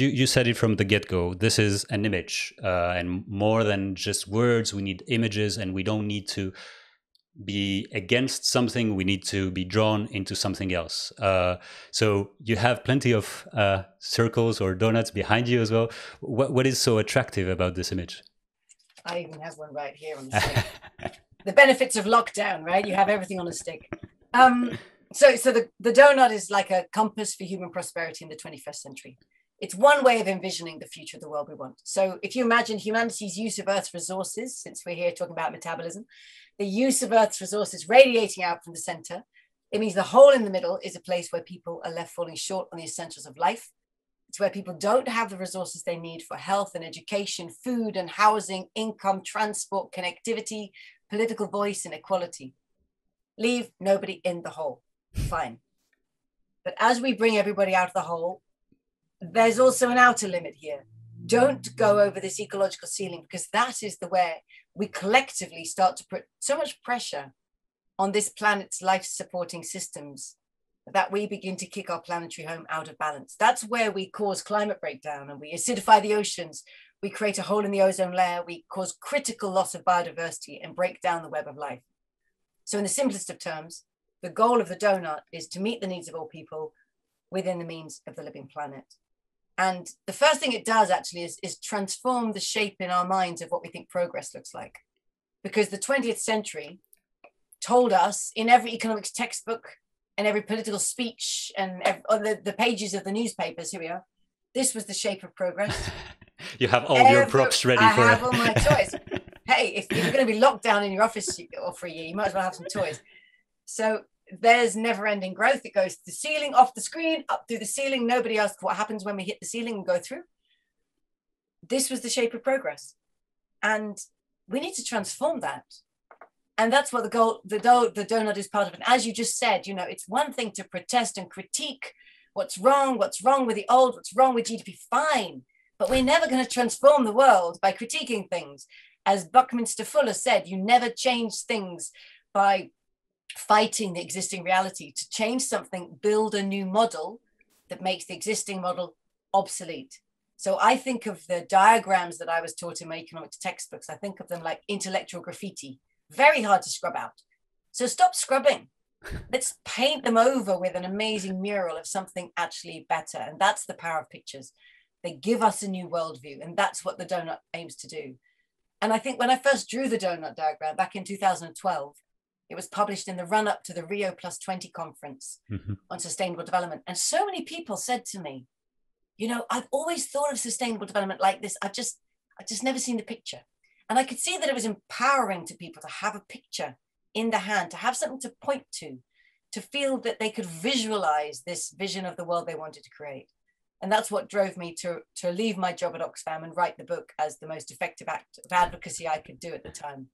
You said it from the get-go. This is an image, and more than just words, we need images, and we don't need to be against something. We need to be drawn into something else. So you have plenty of circles or donuts behind you as well. What is so attractive about this image? I even have one right here on the stick. The benefits of lockdown, right? You have everything on a stick. So the donut is like a compass for human prosperity in the 21st century. It's one way of envisioning the future of the world we want. So if you imagine humanity's use of Earth's resources, since we're here talking about metabolism, the use of Earth's resources radiating out from the center, it means the hole in the middle is a place where people are left falling short on the essentials of life. It's where people don't have the resources they need for health and education, food and housing, income, transport, connectivity, political voice and equality. Leave nobody in the hole, fine. But as we bring everybody out of the hole, there's also an outer limit here. Don't go over this ecological ceiling, because that is the way we collectively start to put so much pressure on this planet's life-supporting systems that we begin to kick our planetary home out of balance. That's where we cause climate breakdown and we acidify the oceans. We create a hole in the ozone layer. We cause critical loss of biodiversity and break down the web of life. So in the simplest of terms, the goal of the donut is to meet the needs of all people within the means of the living planet. And the first thing it does actually is transform the shape in our minds of what we think progress looks like. Because the 20th century told us in every economics textbook and every political speech and the pages of the newspapers, here we are, this was the shape of progress. You have all your props ready for it. I have all my toys. Hey, if you're going to be locked down in your office or for a year, you might as well have some toys. So there's never-ending growth. It goes to the ceiling, off the screen, up through the ceiling. Nobody asks what happens when we hit the ceiling and go through. This was the shape of progress. And we need to transform that. And that's what the donut is part of. And as you just said, you know, it's one thing to protest and critique what's wrong with the old, what's wrong with GDP, fine. But we're never going to transform the world by critiquing things. As Buckminster Fuller said, you never change things by fighting the existing reality. To change something, build a new model that makes the existing model obsolete. So I think of the diagrams that I was taught in my economics textbooks, I think of them like intellectual graffiti, very hard to scrub out. So stop scrubbing. Let's paint them over with an amazing mural of something actually better. And that's the power of pictures. They give us a new worldview, and that's what the donut aims to do. And I think when I first drew the donut diagram back in 2012, it was published in the run-up to the Rio plus 20 conference on sustainable development. And so many people said to me, you know, I've always thought of sustainable development like this. I've just never seen the picture. And I could see that it was empowering to people to have a picture in the hand, to have something to point to feel that they could visualize this vision of the world they wanted to create. And that's what drove me to leave my job at Oxfam and write the book as the most effective act of advocacy I could do at the time.